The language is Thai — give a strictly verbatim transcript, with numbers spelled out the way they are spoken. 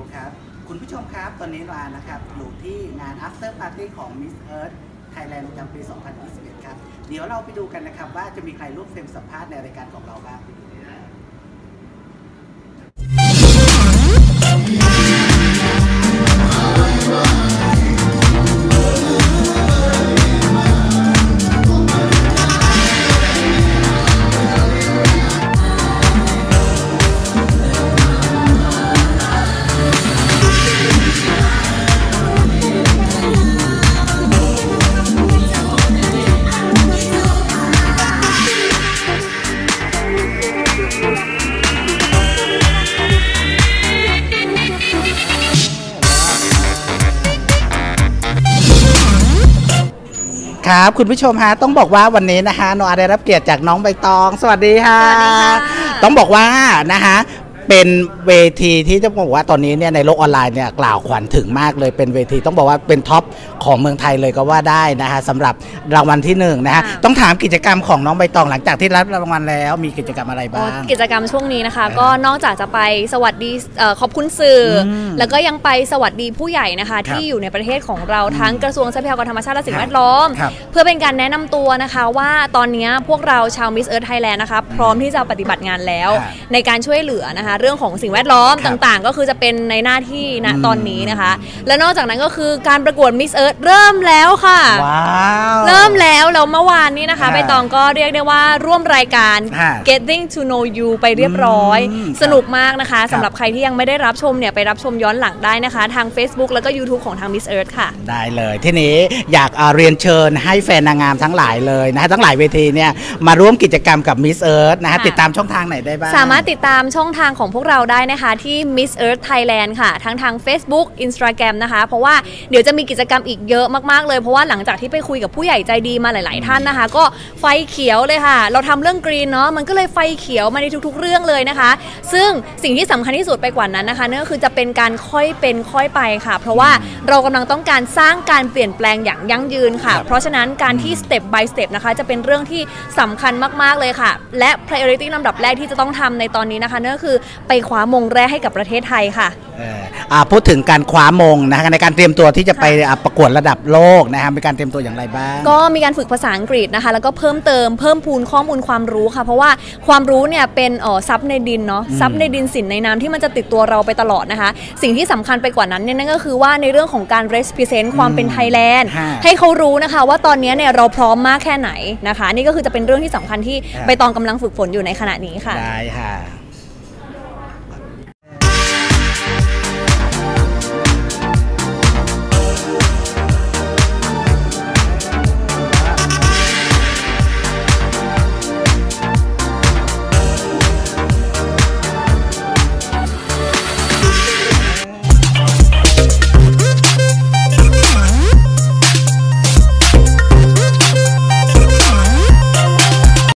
ดูครับคุณผู้ชมครับตอนนี้เรานะครับอยู่ที่งาน after party ของ Miss Earth Thailand ประจำปี สองพันยี่สิบเอ็ด ครับเดี๋ยวเราไปดูกันนะครับว่าจะมีใครร่วมเฟรมสัมภาษณ์ในรายการของเราบ้างครับคุณผู้ชมฮะต้องบอกว่าวันนี้นะคะน้องอาได้รับเกียรติจากน้องใบตองสวัสดีค่ะต้องบอกว่านะคะเป็นเวทีที่จะบอกว่าตอนนี้เนี่ยในโลกออนไลน์เนี่ยกล่าวขวัญถึงมากเลยเป็นเวทีต้องบอกว่าเป็นท็อปของเมืองไทยเลยก็ว่าได้นะคะสำหรับรางวัลที่หนึ่งนะคะต้องถามกิจกรรมของน้องใบตองหลังจากที่รับรางวัลแล้วมีกิจกรรมอะไรบ้างกิจกรรมช่วงนี้นะคะก็นอกจากจะไปสวัสดีขอบคุณสื่อแล้วก็ยังไปสวัสดีผู้ใหญ่นะคะที่อยู่ในประเทศของเราทั้งกระทรวงทรัพยากรธรรมชาติและสิ่งแวดล้อมเพื่อเป็นการแนะนำตัวนะคะว่าตอนนี้พวกเราชาว Miss Earth Thailand นะคะพร้อมที่จะปฏิบัติงานแล้วในการช่วยเหลือนะคะเรื่องของสิ่งแวดล้อมต่างๆก็คือจะเป็นในหน้าที่ณตอนนี้นะคะและนอกจากนั้นก็คือการประกวด Miss Earth เริ่มแล้วค่ะเริ่มแล้วแล้วเมื่อวานนี้นะคะใบตองก็เรียกได้ว่าร่วมรายการ Getting to Know You ไปเรียบร้อยสนุกมากนะคะสำหรับใครที่ยังไม่ได้รับชมเนี่ยไปรับชมย้อนหลังได้นะคะทาง Facebook แล้วก็ YouTube ของทาง Miss Earth ค่ะได้เลยทีนี้อยากเรียนเชิญให้แฟนนางงามทั้งหลายเลยนะทั้งหลายเวทีเนี่ยมาร่วมกิจกรรมกับ Miss Earth นะคะติดตามช่องทางไหนได้บ้างสามารถติดตามช่องทางของพวกเราได้นะคะที่ Miss Earth Thailand ค่ะทั้งทาง Facebook Instagram นะคะเพราะว่าเดี๋ยวจะมีกิจกรรมอีกเยอะมากๆเลยเพราะว่าหลังจากที่ไปคุยกับผู้ใหญ่ใจดีมาหลายๆท่านนะคะก็ไฟเขียวเลยค่ะเราทำเรื่องกรีนเนาะมันก็เลยไฟเขียวมาในทุกๆเรื่องเลยนะคะซึ่งสิ่งที่สำคัญที่สุดไปกว่านั้นนะคะนั่นก็คือจะเป็นการค่อยเป็นค่อยไปค่ะเพราะว่าเรากำลังต้องการสร้างการเปลี่ยนแปลงอย่างยั่งยืนค่ะเพราะฉะนั้นการที่ step by step นะคะจะเป็นเรื่องที่สำคัญมากๆเลยค่ะและ priority ลำดับแรกที่จะต้องทำในตอนนี้นะคะนั่นก็คือไปคว้ามงแรกให้กับประเทศไทยค่ะพูดถึงการคว้ามงนะคะในการเตรียมตัวที่จะไปประกวดระดับโลกนะคะมีการเตรียมตัวอย่างไรบ้างก็มีการฝึกภาษาอังกฤษนะคะแล้วก็เพิ่มเติมเพิ่มพูนข้อมูลความรู้ค่ะเพราะว่าความรู้เนี่ยเป็นอ๋อทรัพย์ในดินเนาะทรัพย์ในดินสินในน้ำที่มันจะติดตัวเราไปตลอดนะคะสิ่งที่สำคัญไปกว่านั้นเนี่ยนั่นก็คือว่าในเรื่องของการ represent ความเป็นไทยแลนด์ให้เขารู้นะคะว่าตอนนี้เนี่ยเราพร้อมมากแค่ไหนนะคะนี่ก็คือจะเป็นเรื่องที่สำคัญที่ใบตองกำลังฝึกฝนอยู่ในขณะนี้ค่ะได้ค่ะ